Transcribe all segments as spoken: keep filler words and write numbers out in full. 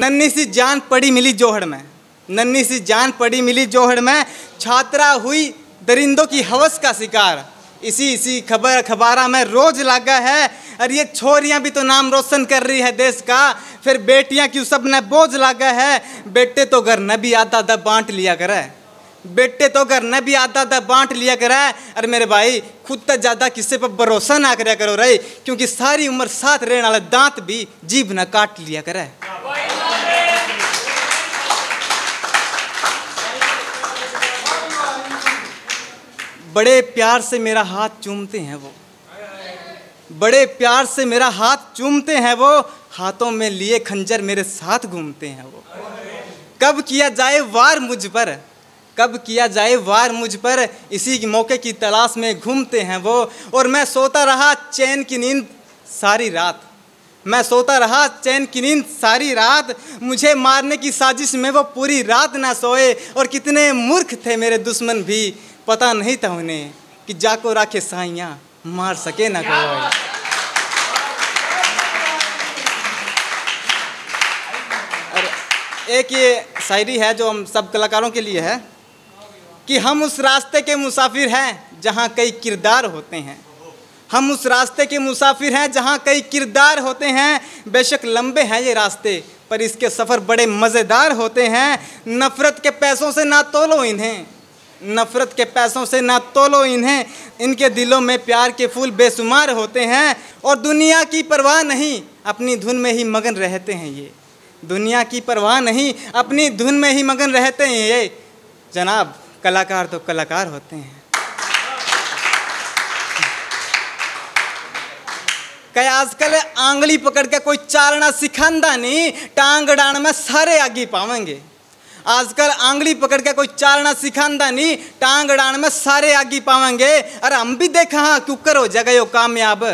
नन्ही सी जान पड़ी मिली जोहड़ में, नन्ही सी जान पड़ी मिली जोहड़ में, छात्रा हुई दरिंदों की हवस का शिकार। इसी इसी खबर अखबारा में रोज लागा है। और ये छोरियां भी तो नाम रोशन कर रही है देश का, फिर बेटियां क्यों सब ने बोझ लागा है। बेटे तो घर न भी आता था बांट लिया करे, बेटे तो घर न भी आता था बांट लिया करे। अरे मेरे भाई, खुद तक ज़्यादा किसी पर भरोसा ना करा करो रही, क्योंकि सारी उम्र साथ रहने वाले दांत भी जीभ न काट लिया करे। बड़े प्यार से मेरा हाथ चूमते हैं वो, बड़े प्यार से मेरा हाथ चूमते हैं वो, हाथों में लिए खंजर मेरे साथ घूमते हैं वो। कब किया जाए वार मुझ पर, कब किया जाए वार मुझ पर, इसी के मौके की तलाश में घूमते हैं वो। और मैं सोता रहा चैन की नींद सारी रात, मैं सोता रहा चैन की नींद सारी रात, मुझे मारने की साजिश में वो पूरी रात ना सोए। और कितने मूर्ख थे मेरे दुश्मन भी, पता नहीं था उन्हें कि जाको राखे साइया मार सके ना कोई। और एक ये शायरी है जो हम सब कलाकारों के लिए है कि हम उस रास्ते के मुसाफिर हैं जहाँ कई किरदार होते हैं, हम उस रास्ते के मुसाफिर हैं जहाँ कई किरदार होते हैं। बेशक लंबे हैं ये रास्ते पर इसके सफ़र बड़े मज़ेदार होते हैं। नफ़रत के पैसों से ना तोलो इन्हें, नफ़रत के पैसों से ना तोलो इन्हें, इनके दिलों में प्यार के फूल बेशुमार होते हैं। और दुनिया की परवाह नहीं अपनी धुन में ही मगन रहते हैं ये, दुनिया की परवाह नहीं अपनी धुन में ही मगन रहते हैं ये। जनाब, कलाकार तो कलाकार होते हैं। क्या आजकल आंगली पकड़ के कोई चालना सिखांदा नहीं, टांग डाण में सारे आगे पावेंगे। आजकल आंगली पकड़ के कोई चालना सिखांदा नहीं, टांग डाण में सारे आगे पावेंगे। अरे हम भी देखा हाँ कुकर हो जगह यो कामयाब,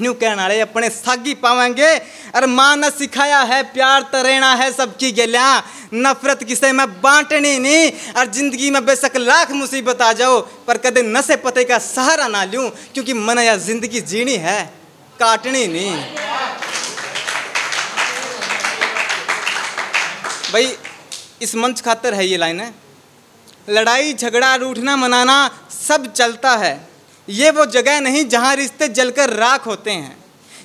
न्यू कहने वाले अपने सागी पावेंगे। अरे माँ ने सिखाया है प्यार तरेना है सबकी गलियाँ, नफरत किसे मैं बांटनी नहीं। और जिंदगी में बेशक लाख मुसीबत आ जाओ पर कदे नशे पते का सहारा ना लूँ, क्योंकि मन यह जिंदगी जीनी है काटनी नहीं। भाई, इस मंच खातर है ये लाइन है। लड़ाई झगड़ा रूठना मनाना सब चलता है, ये वो जगह नहीं जहाँ रिश्ते जलकर राख होते हैं,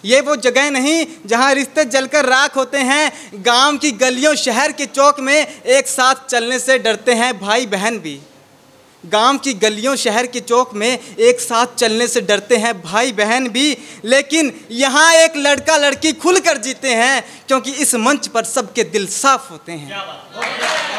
ये वो जगह नहीं जहाँ रिश्ते जलकर राख होते हैं। गांव की गलियों शहर के चौक में एक साथ चलने से डरते हैं भाई बहन भी, गांव की गलियों शहर के चौक में एक साथ चलने से डरते हैं भाई बहन भी। लेकिन यहाँ एक लड़का लड़की खुलकर जीते हैं, क्योंकि इस मंच पर सबके दिल साफ होते हैं।